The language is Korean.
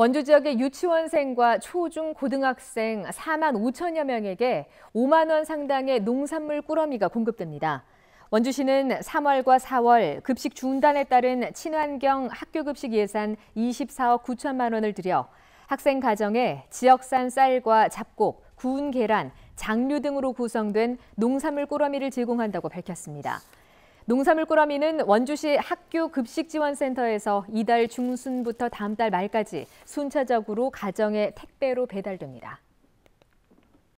원주 지역의 유치원생과 초중 고등학생 45,000여 명에게 5만 원 상당의 농산물 꾸러미가 공급됩니다. 원주시는 3월과 4월 급식 중단에 따른 친환경 학교급식 예산 24억 9천만 원을 들여 학생 가정에 지역산 쌀과 잡곡, 구운 계란, 장류 등으로 구성된 농산물 꾸러미를 제공한다고 밝혔습니다. 농산물 꾸러미는 원주시 학교 급식지원센터에서 이달 중순부터 다음 달 말까지 순차적으로 가정에 택배로 배달됩니다.